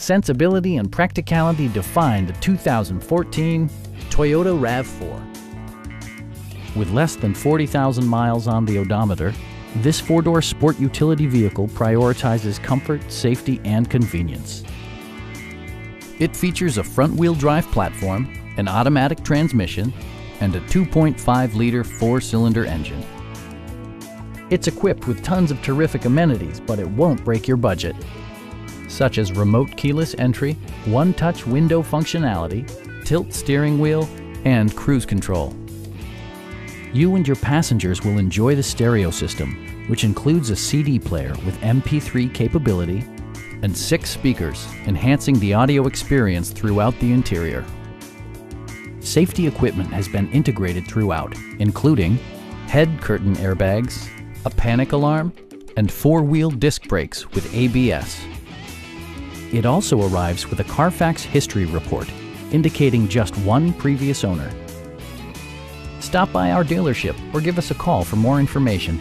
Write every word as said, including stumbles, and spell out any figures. Sensibility and practicality define the two thousand fourteen Toyota RAV four. With less than forty thousand miles on the odometer, this four-door sport utility vehicle prioritizes comfort, safety, and convenience. It features a front-wheel drive platform, an automatic transmission, and a two point five liter four-cylinder engine. It's equipped with tons of terrific amenities, but it won't break your budget, such as remote keyless entry, one-touch window functionality, tilt steering wheel, and cruise control. You and your passengers will enjoy the stereo system, which includes a C D player with M P three capability and six speakers, enhancing the audio experience throughout the interior. Safety equipment has been integrated throughout, including head curtain airbags, a panic alarm, and four-wheel disc brakes with A B S. It also arrives with a Carfax history report, indicating just one previous owner. Stop by our dealership or give us a call for more information.